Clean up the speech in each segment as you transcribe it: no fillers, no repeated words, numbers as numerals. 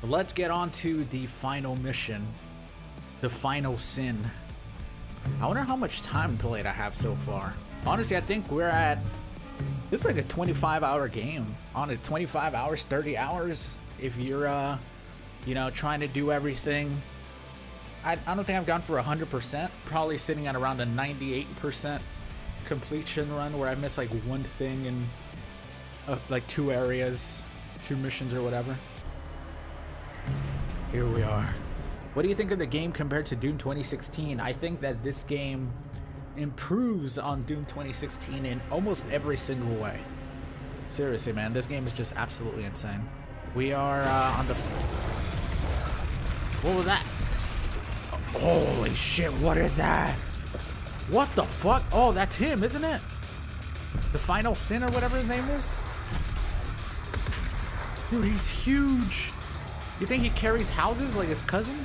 But let's get on to the final mission, the final sin. I wonder how much time played I have so far. Honestly, I think we're at, it's like a 25-hour game. On it, 25 hours, 30 hours. If you're, you know, trying to do everything. I don't think I've gone for 100%. Probably sitting at around a 98% completion run where I missed like one thing in like two areas, two missions or whatever. Here we are. What do you think of the game compared to Doom 2016? I think that this game improves on Doom 2016 in almost every single way. Seriously, man, this game is just absolutely insane. We are on the... What was that? Holy shit, what is that? What the fuck? Oh, that's him, isn't it? The final sin or whatever his name is? Dude, he's huge. You think he carries houses like his cousin?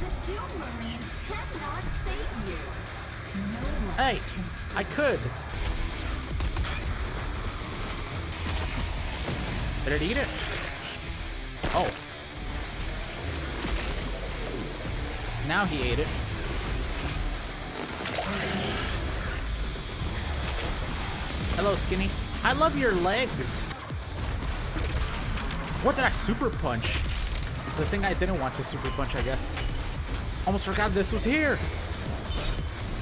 The Doom Marine cannot save you. No one hey, can save I could. Better to eat it. Oh. Now he ate it. Hello, Skinny. I love your legs. What did I super punch? The thing I didn't want to super punch, I guess. Almost forgot this was here.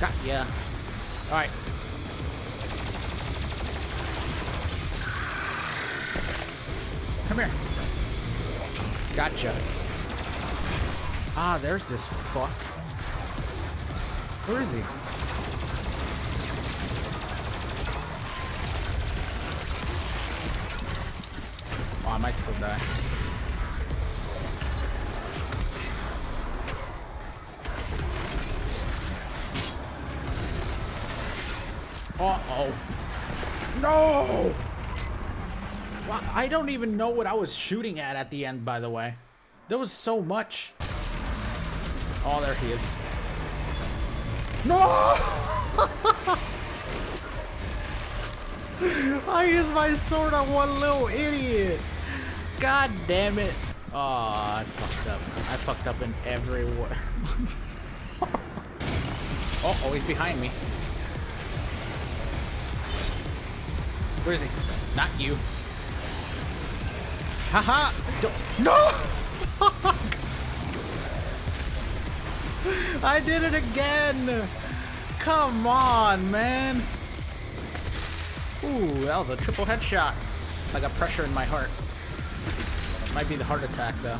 God, yeah. All right. Come here. Gotcha. Ah, there's this fuck. Where is he? I might still die. Uh-oh. No! Wow, I don't even know what I was shooting at the end, by the way. There was so much. Oh, there he is. No! I used my sword on one little idiot. God damn it. Oh, I fucked up. I fucked up in every one. Oh, he's behind me. Where is he? Not you. Haha. No! I did it again. Come on, man. Ooh, that was a triple headshot. I got pressure in my heart. Might be the heart attack, though.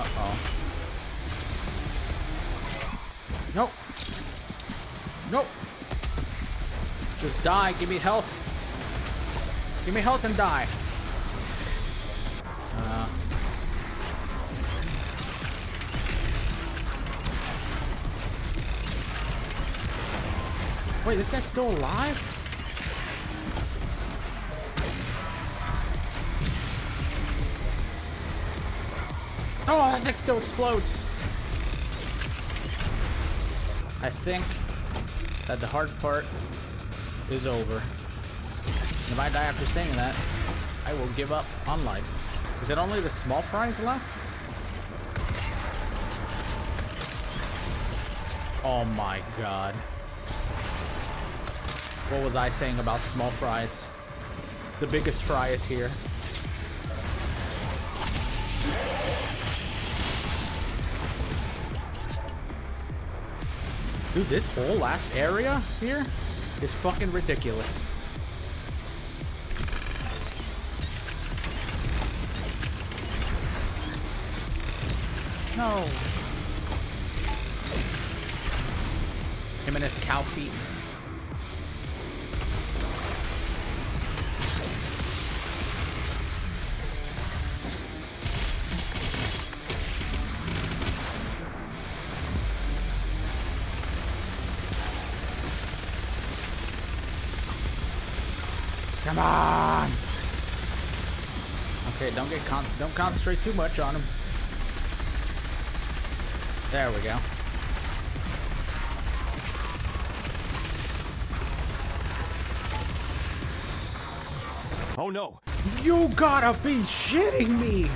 Uh-oh. Nope. Nope. Just die. Give me health. Give me health and die. Wait, this guy's still alive? Oh, that thing still explodes. I think that the hard part is over. If I die after saying that, I will give up on life. Is it only the small fries left? Oh my god. What was I saying about small fries? The biggest fry is here. Dude, this whole last area here is fucking ridiculous. No. Him and his cow feet. Okay, don't concentrate too much on him. There we go. Oh no! You gotta be shitting me!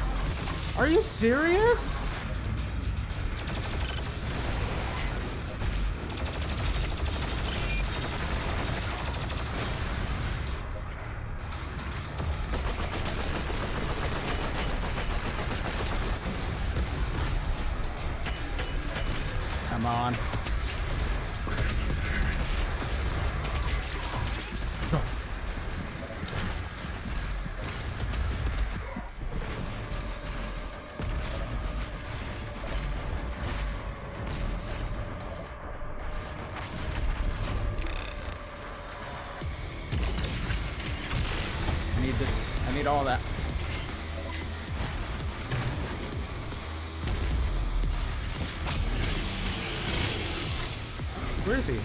Are you serious? Come on. All that. Where is he?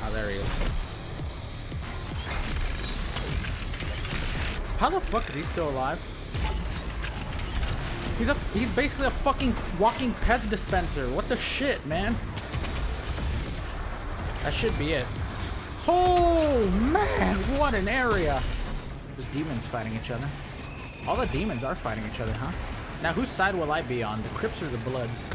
Ah, there he is. How the fuck is he still alive? He's basically a fucking walking pest dispenser. What the shit, man? That should be it. Oh man, what an area! There's demons fighting each other. All the demons are fighting each other, huh? Now whose side will I be on? The Crips or the Bloods?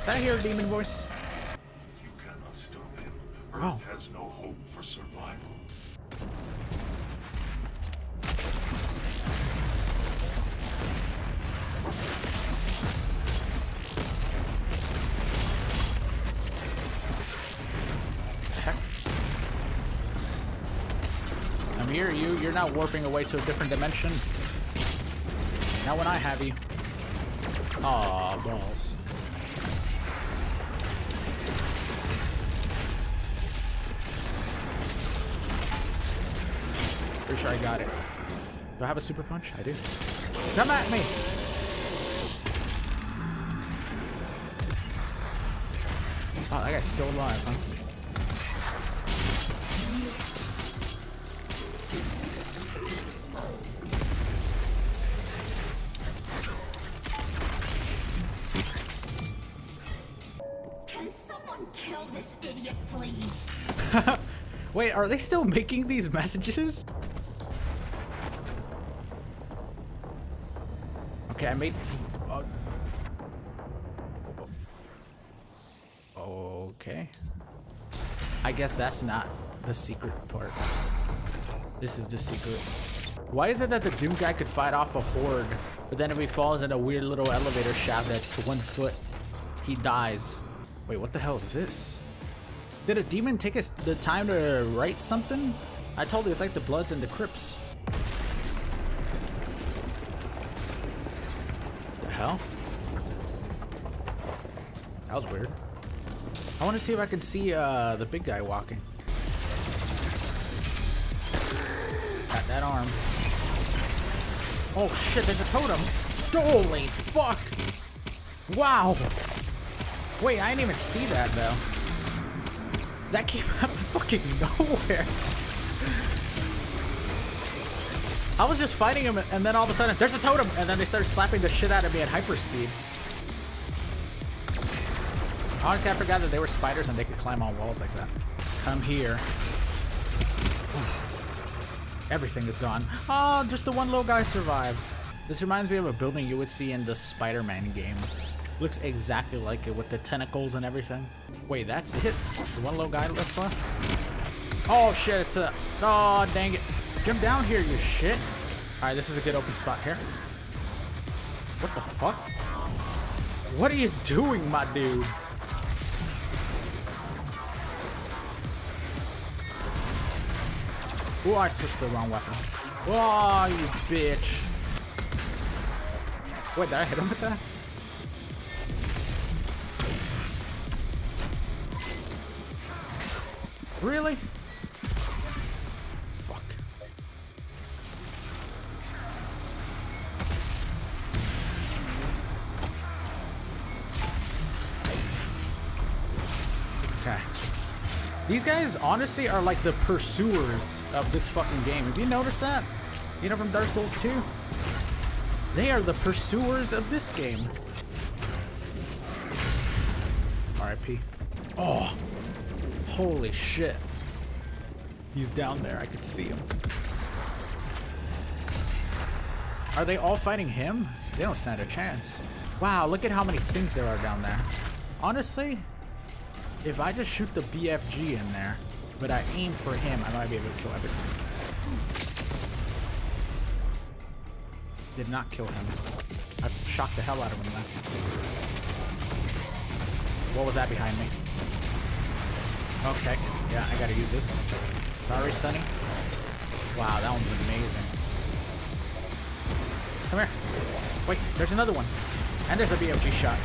Did I hear a demon voice? If you cannot stop him, Earth has no hope for survival. You're not warping away to a different dimension. Now when I have you. Aw, balls. Pretty sure I got it. Do I have a super punch? I do. Come at me! Oh, that guy's still alive, huh? Wait, are they still making these messages? Okay, I made... okay. I guess that's not the secret part. This is the secret. Why is it that the Doom guy could fight off a horde, but then if he falls in a weird little elevator shaft that's 1 foot, he dies? Wait, what the hell is this? Did a demon take us the time to write something? I told you, it's like the Bloods and the Crips. The hell? That was weird. I want to see if I can see the big guy walking. Got that arm. Oh shit, there's a totem. Holy fuck! Wow! Wait, I didn't even see that though. That came out of fucking nowhere. I was just fighting him, and then all of a sudden, there's a totem, and then they started slapping the shit out of me at hyperspeed. Honestly, I forgot that they were spiders and they could climb on walls like that. Come here. Everything is gone. Oh, just the one little guy survived. This reminds me of a building you would see in the Spider-Man game. Looks exactly like it with the tentacles and everything. Wait, that's it? The one little guy left? Oh shit, it's a... Oh, dang it. Jump down here, you shit. Alright, this is a good open spot here. What the fuck? What are you doing, my dude? Oh, I switched to the wrong weapon. Oh, you bitch. Wait, did I hit him with that? Really? Fuck. These guys, honestly, are like the pursuers of this fucking game. Have you noticed that? You know, from Dark Souls 2? They are the pursuers of this game. RIP. Oh! Holy shit. He's down there. I could see him. Are they all fighting him? They don't stand a chance. Wow, look at how many things there are down there. Honestly, if I just shoot the BFG in there, but I aim for him, I might be able to kill everything. Did not kill him. I shocked the hell out of him then. What was that behind me? Okay. Yeah, I gotta use this. Sorry, Sonny. Wow, that one's amazing. Come here. Wait, there's another one. And there's a BFG shot.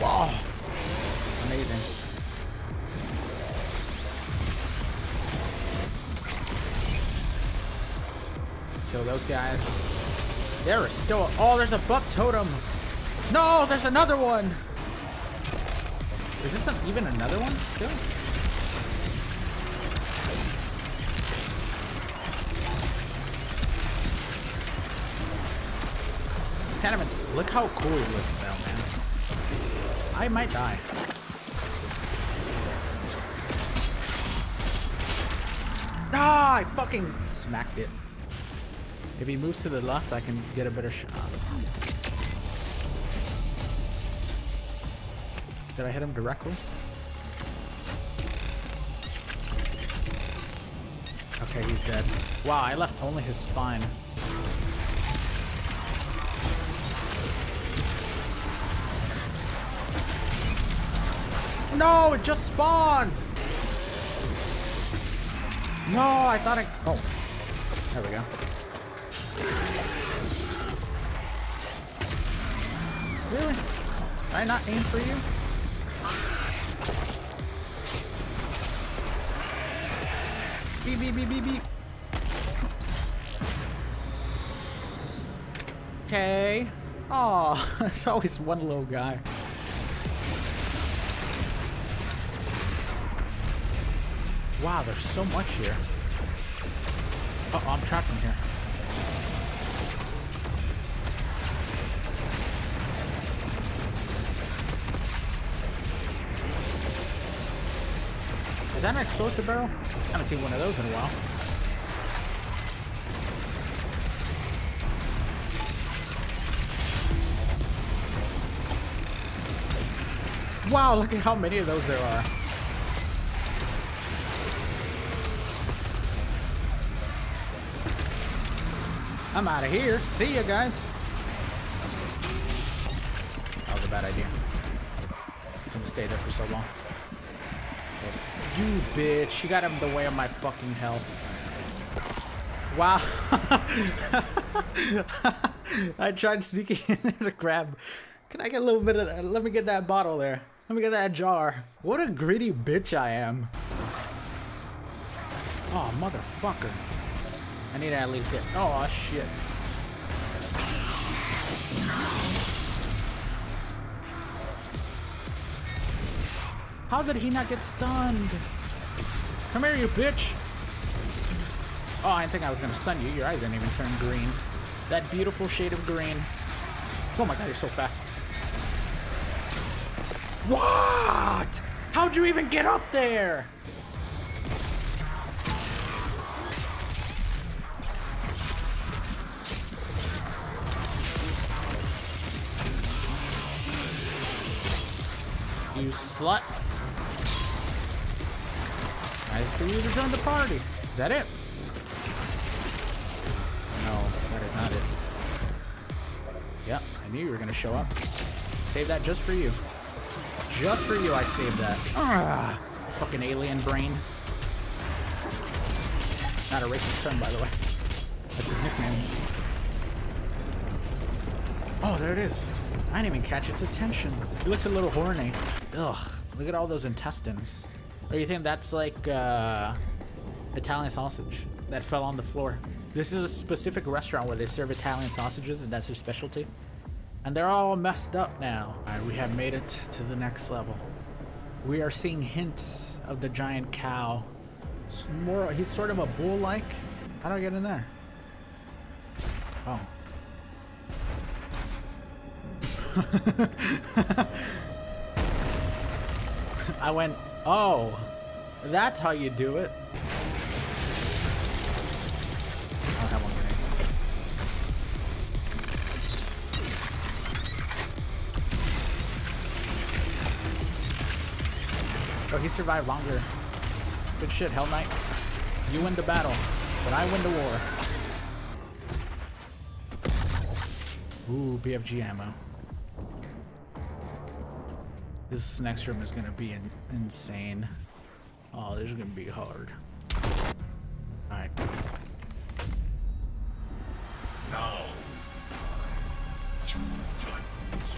Wow. Amazing. Kill those guys. There is still... Oh, there's a buff totem. No, there's another one. Is this even another one still? It's kind of insane. Look how cool he looks now, man. I might die. Ah, I fucking smacked it. If he moves to the left, I can get a better shot. Did I hit him directly? Okay, he's dead. Wow, I left only his spine. No, it just spawned! No, I thought I... Oh. There we go. Really? Did I not aim for you? Beep, beep, beep, beep, beep. Okay. Aw, there's always one little guy. Wow, there's so much here. Uh-oh, I'm trapped in here. Is that an explosive barrel? I haven't seen one of those in a while. Wow, look at how many of those there are. I'm out of here. See ya, guys. That was a bad idea. I'm gonna stay there for so long. You bitch. You got him in the way of my fucking health. Wow. I tried sneaking in there to grab. Can I get a little bit of that? Let me get that bottle there. Let me get that jar. What a greedy bitch I am. Oh, motherfucker. I need to at least get... Oh, shit. How did he not get stunned? Come here, you bitch. Oh, I didn't think I was going to stun you. Your eyes didn't even turn green. That beautiful shade of green. Oh my god, you're so fast. What? How'd you even get up there? You slut. Nice for you to join the party. Is that it? No, that is not it. Yep, I knew you were gonna show up. Save that just for you. Just for you, I saved that. Ugh, fucking alien brain. Not a racist term, by the way. That's his nickname. Oh, there it is. I didn't even catch its attention. It looks a little horny. Ugh, look at all those intestines. Or you think that's like Italian sausage that fell on the floor? This is a specific restaurant where they serve Italian sausages, and that's their specialty. And they're all messed up now. All right, we have made it to the next level. We are seeing hints of the giant cow. He's sort of a bull-like. How do I get in there? Oh. I went, oh, that's how you do it. I have one grenade. Oh, he survived longer. Good shit, Hell Knight. You win the battle, but I win the war. Ooh, BFG ammo. This next room is gonna be insane. Oh, this is gonna be hard. Alright. Now, two titans.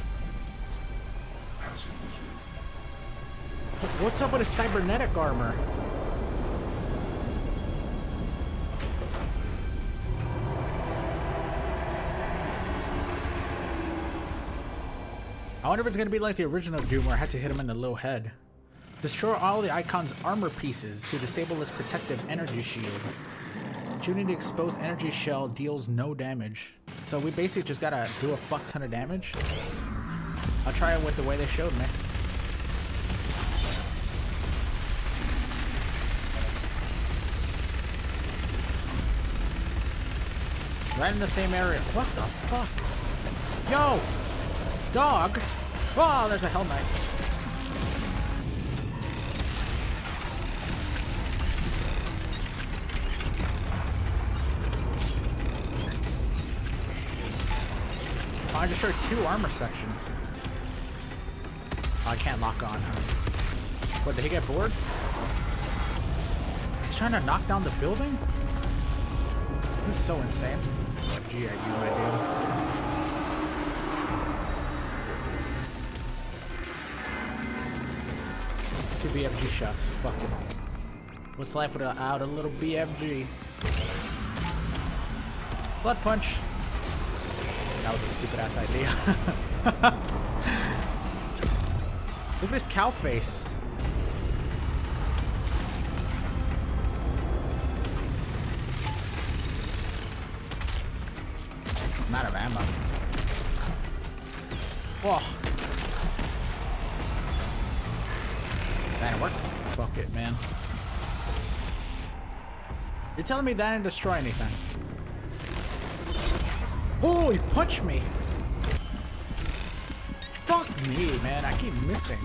As in this room. What's up with his cybernetic armor? I wonder if it's gonna be like the original Doom where I had to hit him in the low head. Destroy all the Icon's armor pieces to disable his protective energy shield. Shooting the exposed energy shell deals no damage. So we basically just gotta do a fuck ton of damage. I'll try it with the way they showed me. Right in the same area. What the fuck? Yo! Dog! Oh, there's a Hell Knight. Oh, I destroyed two armor sections. Oh, I can't lock on, huh? What, did he get bored? He's trying to knock down the building? This is so insane. FG at you, my dude. Two BFG shots. Fuck it. What's life without a little BFG? Blood punch. That was a stupid ass idea. Look at his cow face. I'm out of ammo. Whoa. That worked. Fuck it, man. You're telling me that didn't destroy anything? Oh, he punched me! Fuck me, man. I keep missing.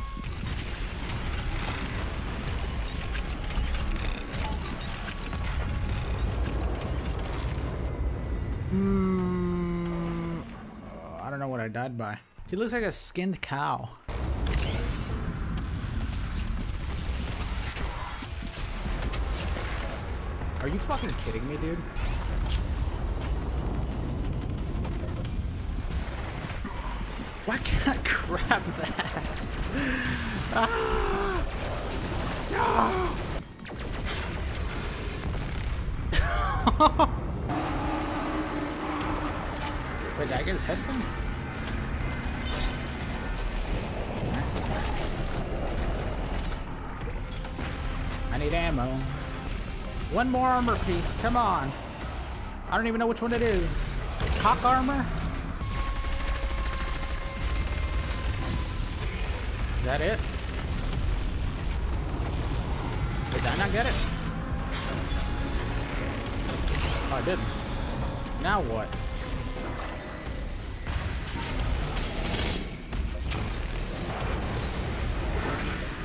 I don't know what I died by. He looks like a skinned cow. Are you fucking kidding me, dude? Why can't I grab that? Ah! No! Wait, did I get his head from? I need ammo. One more armor piece, come on. I don't even know which one it is. Cock armor? Is that it? Did I not get it? Oh, I didn't. Now what?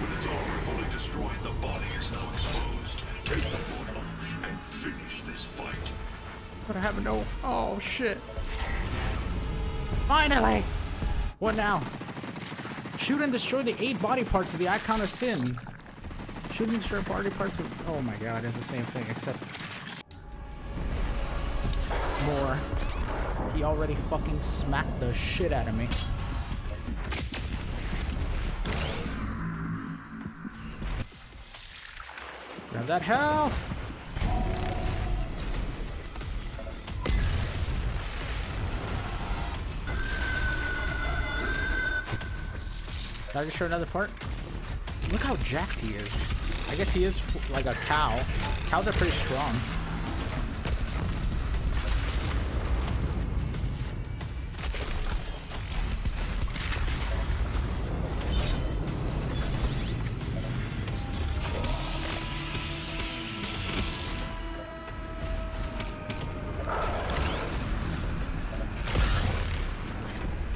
With its armor fully destroyed, the body is now exposed. Take the photo and finish this fight. What happened? No. Oh shit! Finally. What now? Shoot and destroy the 8 body parts of the Icon of Sin. Shoot and destroy body parts of. Oh my god, it's the same thing except more. He already fucking smacked the shit out of me. Grab that health! Did I destroy another part? Look how jacked he is. I guess he is like a cow. Cows are pretty strong.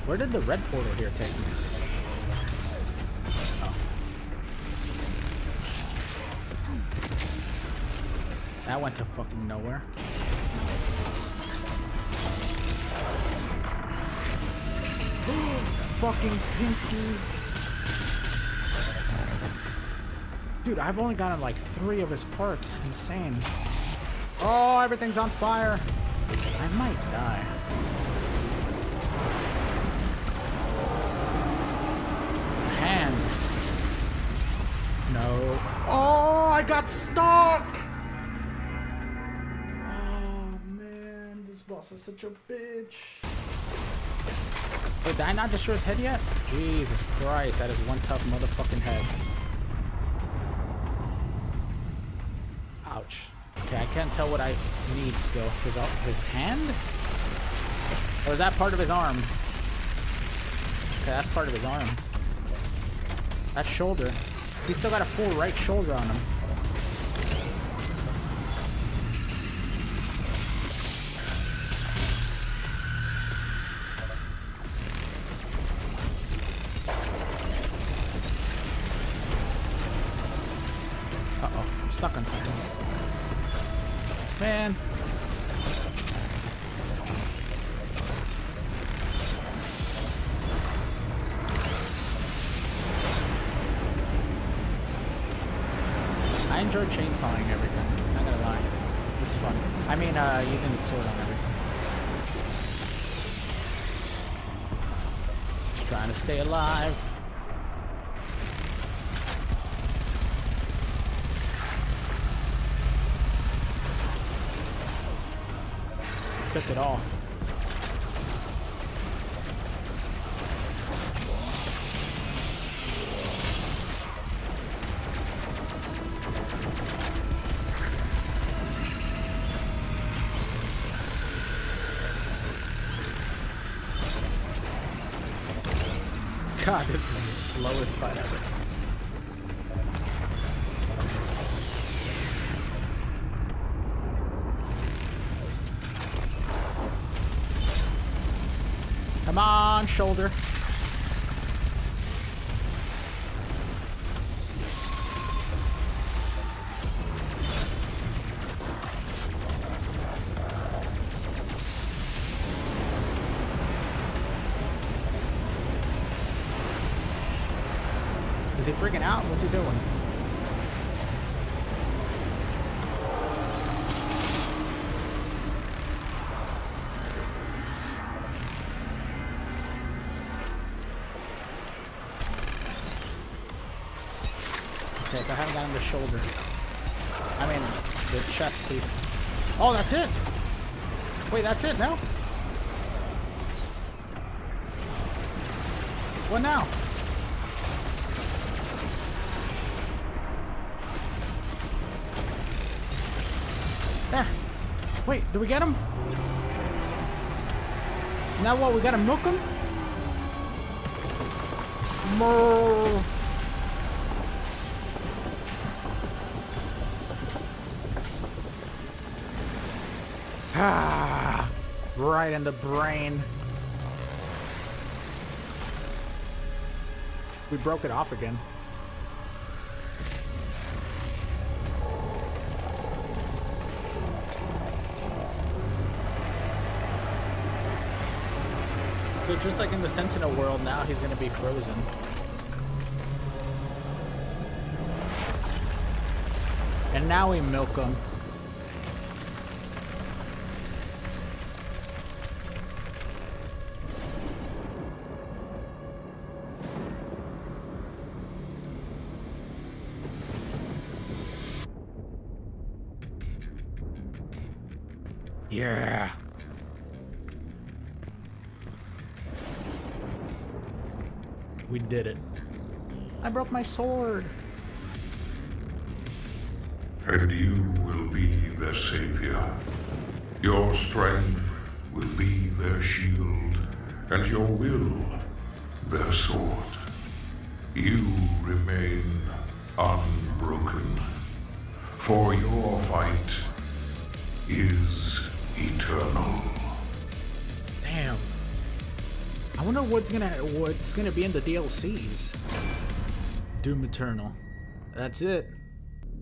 Where did the red portal here take me? Oh. That went to fucking nowhere. Fucking pinky. Dude, I've only gotten like 3 of his parts. Insane. Oh, everything's on fire. I might die. Oh, I got stuck! Oh, man. This boss is such a bitch. Wait, did I not destroy his head yet? Jesus Christ, that is one tough motherfucking head. Ouch. Okay, I can't tell what I need still. His hand? Or is that part of his arm? Okay, that's part of his arm. That shoulder. He's still got a full right shoulder on him. Uh-oh, I'm stuck on something. Man. I enjoy chainsawing everything, not gonna lie. It's fun. I mean, using the sword on everything. Just trying to stay alive. Took it all. God, this is the slowest fight ever. Come on, shoulder. Is he freaking out? What's he doing? Okay, so I haven't gotten the shoulder. I mean, the chest piece. Oh, that's it! Wait, that's it now? What now? There. Wait, did we get him? Now what, we gotta milk him? More. Ah, right in the brain. We broke it off again. So just like in the Sentinel world, now he's gonna be frozen. And now we milk him. Yeah. We did it. I broke my sword. and you will be their savior. Your strength will be their shield, and your will their sword. You remain unbroken, for your fight is eternal. Damn. I wonder what's gonna be in the DLCs. Doom Eternal. That's it.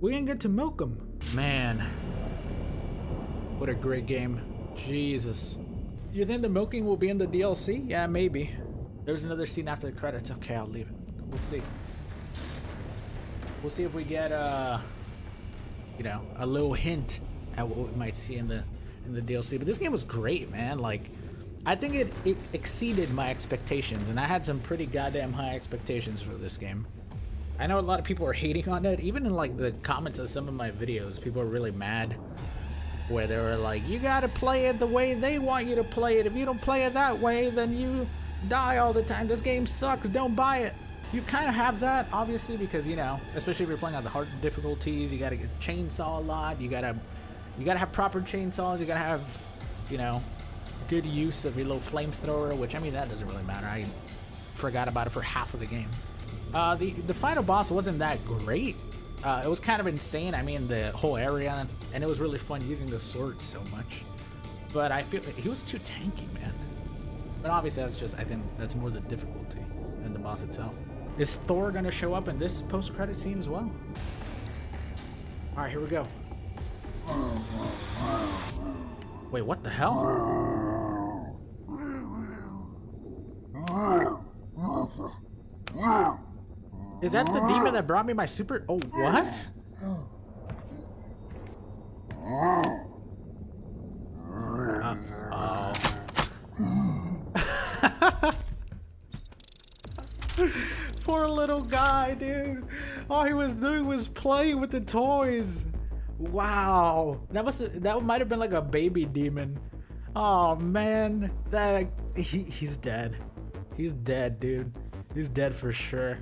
We didn't get to milk them. Man. What a great game. Jesus. You think the milking will be in the DLC? Yeah, maybe. There's another scene after the credits. Okay, I'll leave it. We'll see. We'll see if we get you know, a little hint at what we might see in the DLC. But this game was great, man. Like, I think it exceeded my expectations, and I had some pretty goddamn high expectations for this game. I know a lot of people are hating on it, even in like the comments of some of my videos. People are really mad, where they were like, "You gotta play it the way they want you to play it. If you don't play it that way, then you die all the time. This game sucks. Don't buy it." You kind of have that, obviously, because, you know, especially if you're playing on the hard difficulties, you gotta get chainsaw a lot. You gotta have proper chainsaws. You gotta have, you know, good use of your little flamethrower, which, I mean, that doesn't really matter. I forgot about it for half of the game. The final boss wasn't that great. It was kind of insane. I mean, the whole area, and it was really fun using the sword so much. But I feel he was too tanky, man. But obviously, that's just, I think that's more the difficulty than the boss itself. Is Thor gonna show up in this post-credit scene as well? All right, here we go. Wait, what the hell? Is that the demon that brought me my super? Oh, what? Uh-oh. Poor little guy, dude. All he was doing was playing with the toys. Wow. That might have been like a baby demon. Oh, man. He's dead. He's dead, dude. He's dead for sure.